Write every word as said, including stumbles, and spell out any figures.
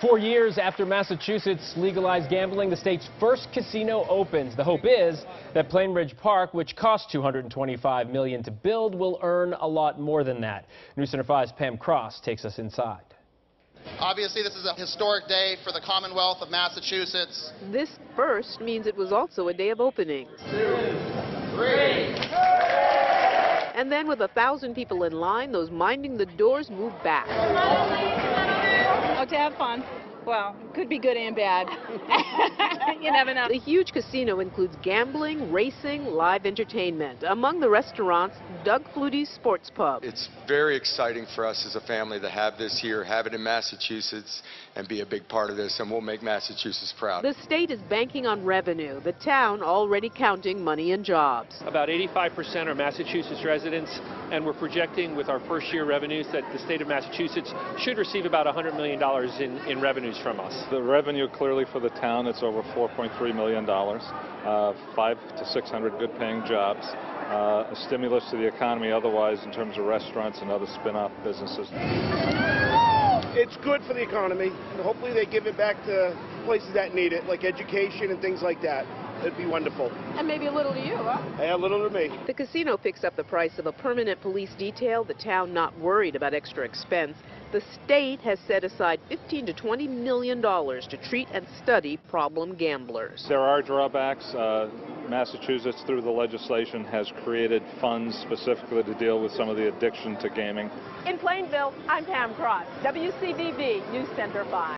Four years after Massachusetts legalized gambling, the state's first casino opens. The hope is that Plainridge Park, which cost two hundred twenty-five million dollars to build, will earn a lot more than that. News Center five's Pam Cross takes us inside. Obviously, this is a historic day for the Commonwealth of Massachusetts. This first means it was also a day of openings. two, three. And then with a thousand people in line, those minding the doors moved back. Oh, to have fun. Well, could be good and bad. You never know. The huge casino includes gambling, racing, live entertainment. Among the restaurants, Doug Flutie's Sports Pub. It's very exciting for us as a family to have this here, have it in Massachusetts, and be a big part of this, and we'll make Massachusetts proud. The state is banking on revenue, the town already counting money and jobs. About eighty-five percent are Massachusetts residents, and we're projecting with our first year revenues that the state of Massachusetts should receive about one hundred million dollars in, in revenues from us. The revenue clearly for the town, it's over four point three million dollars, uh, five to six hundred good paying jobs, uh, a stimulus to the economy otherwise in terms of restaurants and other spin-off businesses. It's good for the economy, and hopefully they give it back to places that need it, like education and things like that. It'd be wonderful. And maybe a little to you, huh? Yeah, a little to me. The casino picks up the price of a permanent police detail, the town not worried about extra expense. The state has set aside fifteen to twenty million dollars to treat and study problem gamblers. There are drawbacks. Uh, Massachusetts, through the legislation, has created funds specifically to deal with some of the addiction to gaming. In Plainville, I'm Pam Cross, W C V B News Center five.